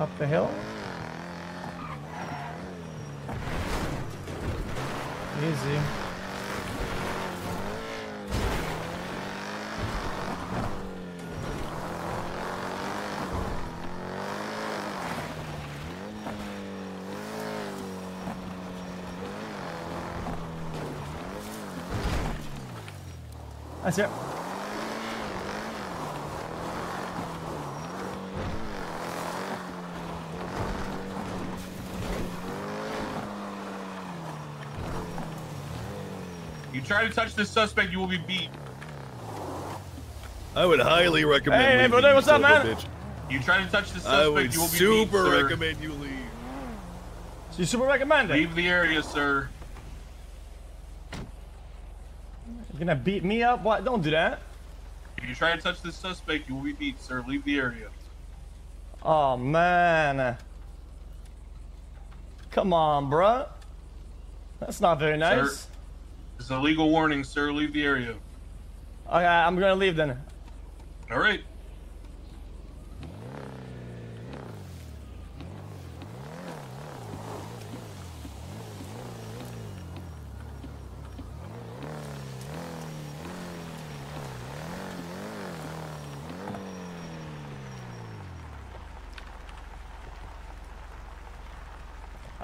up the hill. Easy. That's it. You try to touch this suspect, you will be beat. I would highly recommend. Hey, Bonet, what's up, man? Bitch. You try to touch this suspect, you will be beat. I would super recommend you leave. So you super recommend it? Leave the area, sir. You're gonna beat me up? What? Don't do that. If you try to touch this suspect, you will be beat, sir. Leave the area. Oh, man. Come on, bruh. That's not very nice. Sir, it's a legal warning, sir. Leave the area. Okay, I'm gonna leave then. Alright.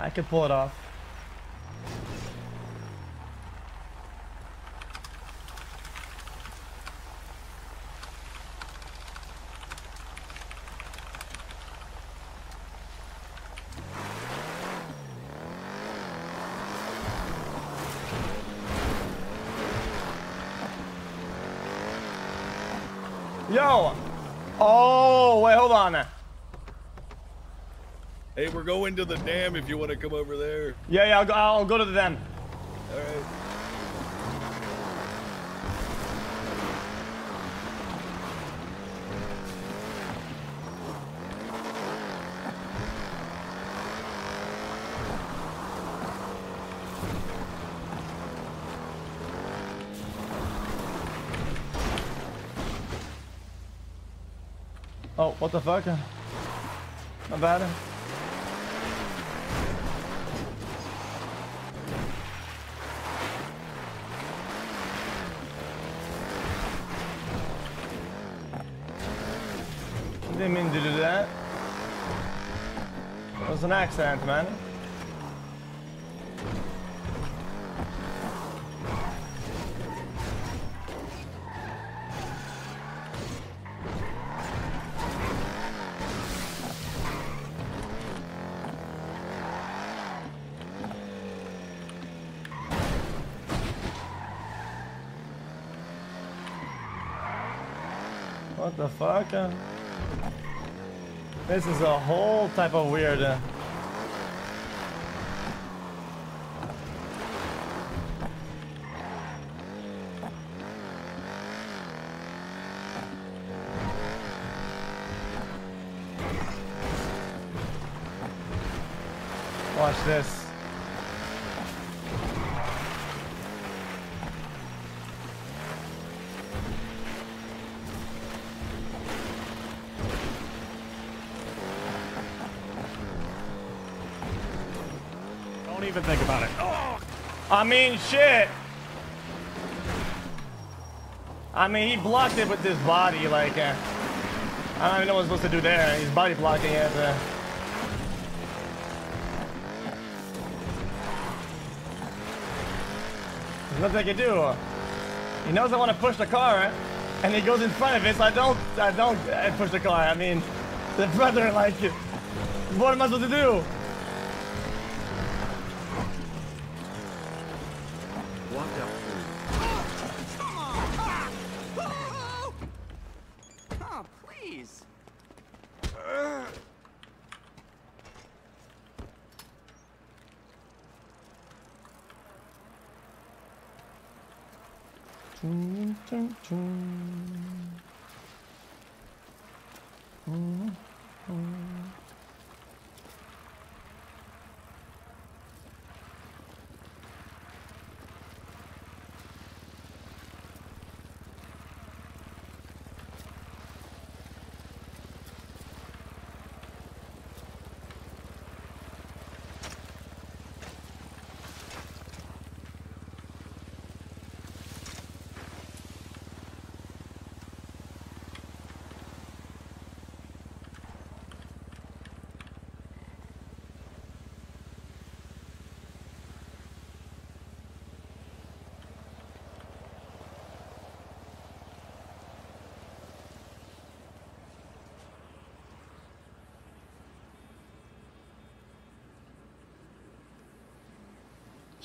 I could pull it off. Yo! Oh, wait, hold on. Hey, we're going to the dam if you want to come over there. Yeah, yeah, I'll go to the dam. All right. Oh, what the fuck? My bad. Didn't mean to do that. It was an accident, man. What the fuck? This is a whole type of weird. Watch this. Don't even think about it. Oh. I mean, shit. I mean, he blocked it with his body. Like, I don't even know what I'm supposed to do there. His body blocking it. There's nothing I can do. He knows I want to push the car, and he goes in front of it. So I don't push the car. I mean, the brother, like, what am I supposed to do?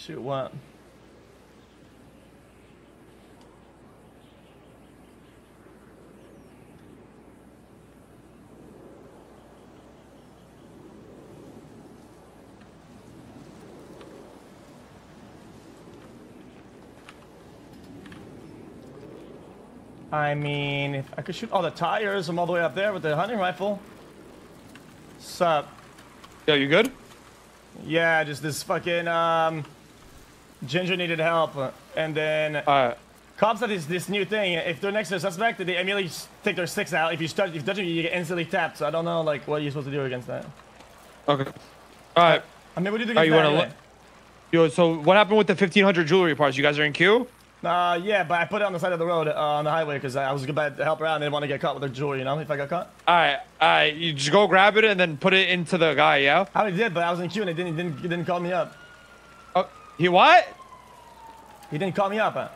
Shoot what? I mean, if I could shoot all the tires, I'm all the way up there with the hunting rifle. Sup? Yo, you good? Yeah, just this fucking, Ginger needed help, and then... cops have this new thing, if they're next to a suspect, they immediately take their sticks out. If you touch them, you get instantly tapped, so I don't know, like, what you're supposed to do against that. Okay. Alright. I mean, what do you do against that anyway? Yo, so what happened with the 1,500 jewelry parts? You guys are in queue? Yeah, but I put it on the side of the road, on the highway, because I was about to help her out and didn't want to get caught with their jewelry, you know, if I got caught. Alright, you just go grab it and then put it into the guy, yeah? I already did, but I was in queue and he didn't call me up. Oh, he what? He didn't call me up, huh?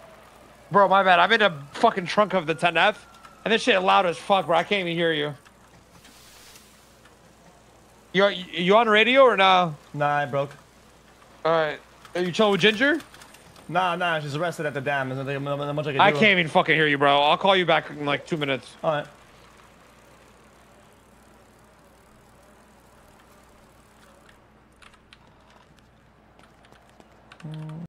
Bro, my bad, I'm in the fucking trunk of the 10F, and this shit loud as fuck, bro, I can't even hear you. You on radio or nah? Nah, I broke. Alright, are you chilling with Ginger? Nah, she's arrested at the dam. There's not much I can do. I can't even fucking hear you, bro. I'll call you back in like 2 minutes. Alright.